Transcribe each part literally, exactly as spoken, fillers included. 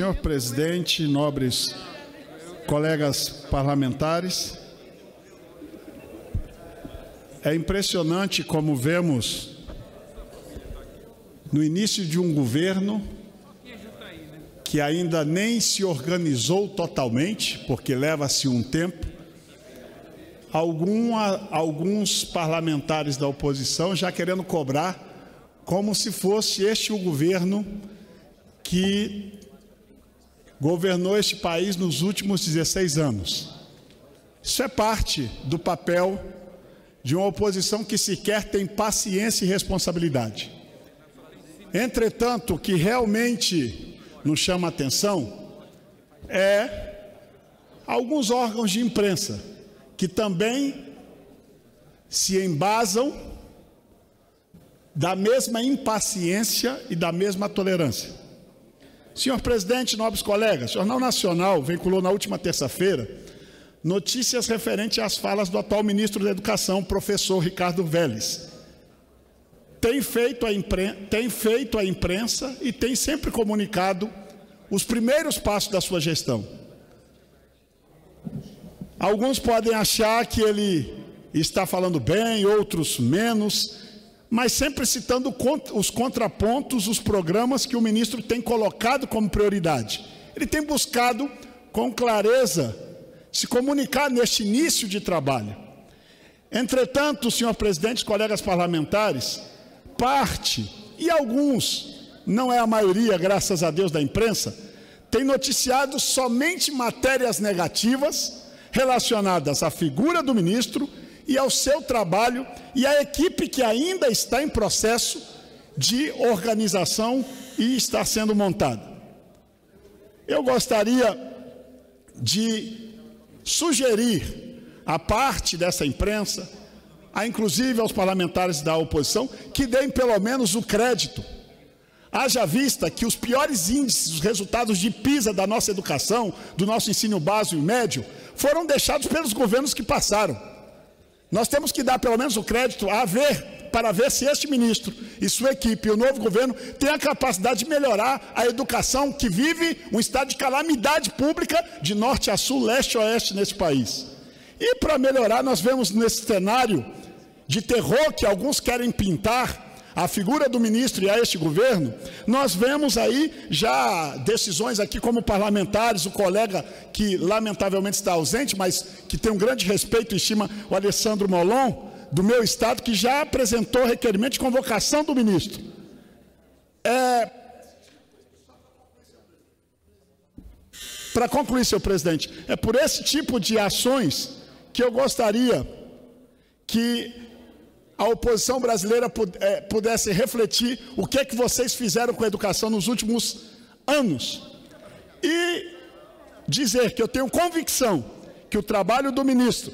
Senhor presidente, nobres colegas parlamentares, é impressionante como vemos no início de um governo que ainda nem se organizou totalmente, porque leva-se um tempo, alguma, alguns parlamentares da oposição já querendo cobrar como se fosse este o governo que governou este país nos últimos dezesseis anos. Isso é parte do papel de uma oposição que sequer tem paciência e responsabilidade. Entretanto, o que realmente nos chama a atenção é alguns órgãos de imprensa que também se embasam da mesma impaciência e da mesma tolerância. Senhor presidente, nobres colegas, o Jornal Nacional veiculou na última terça-feira notícias referentes às falas do atual ministro da Educação, professor Ricardo Vélez. Tem feito a imprensa, tem feito a imprensa e tem sempre comunicado os primeiros passos da sua gestão. Alguns podem achar que ele está falando bem, outros menos, mas sempre citando os contrapontos, os programas que o ministro tem colocado como prioridade. Ele tem buscado, com clareza, se comunicar neste início de trabalho. Entretanto, senhor presidente, colegas parlamentares, parte, e alguns, não é a maioria, graças a Deus, da imprensa, tem noticiado somente matérias negativas relacionadas à figura do ministro e ao seu trabalho e à equipe que ainda está em processo de organização e está sendo montada. Eu gostaria de sugerir à parte dessa imprensa, a, inclusive aos parlamentares da oposição, que deem pelo menos o crédito. Haja vista que os piores índices, os resultados de PISA da nossa educação, do nosso ensino básico e médio, foram deixados pelos governos que passaram. Nós temos que dar pelo menos o crédito a ver, para ver se este ministro e sua equipe e o novo governo têm a capacidade de melhorar a educação que vive um estado de calamidade pública de norte a sul, leste a oeste nesse país. E para melhorar, nós vemos nesse cenário de terror que alguns querem pintar a figura do ministro e a este governo, nós vemos aí já decisões aqui como parlamentares, o colega que lamentavelmente está ausente, mas que tem um grande respeito e estima, o Alessandro Molon, do meu estado, que já apresentou requerimento de convocação do ministro. É... Para concluir, senhor presidente, é por esse tipo de ações que eu gostaria que a oposição brasileira pudesse refletir o que é que vocês fizeram com a educação nos últimos anos. E dizer que eu tenho convicção que o trabalho do ministro,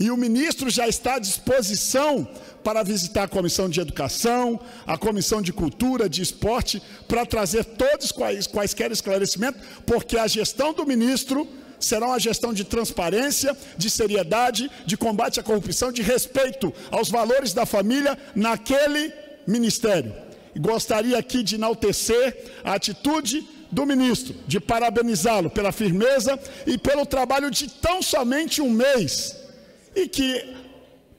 e o ministro já está à disposição para visitar a Comissão de Educação, a Comissão de Cultura, de Esporte, para trazer todos quais, quaisquer esclarecimentos, porque a gestão do ministro será uma gestão de transparência, de seriedade, de combate à corrupção, de respeito aos valores da família naquele ministério. E gostaria aqui de enaltecer a atitude do ministro, de parabenizá-lo pela firmeza e pelo trabalho de tão somente um mês, e que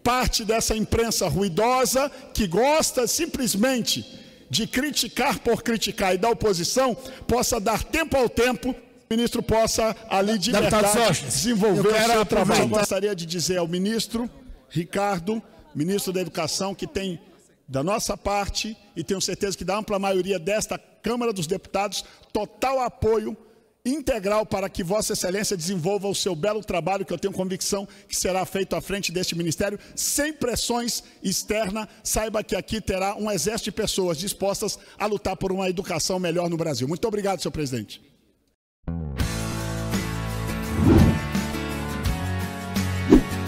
parte dessa imprensa ruidosa, que gosta simplesmente de criticar por criticar e da oposição, possa dar tempo ao tempo, o ministro possa ali de verdade desenvolver o seu trabalho. Eu gostaria de dizer ao ministro Ricardo, ministro da Educação, que tem da nossa parte, e tenho certeza que da ampla maioria desta Câmara dos Deputados, total apoio integral para que Vossa Excelência desenvolva o seu belo trabalho, que eu tenho convicção que será feito à frente deste ministério, sem pressões externas. Saiba que aqui terá um exército de pessoas dispostas a lutar por uma educação melhor no Brasil. Muito obrigado, senhor presidente. you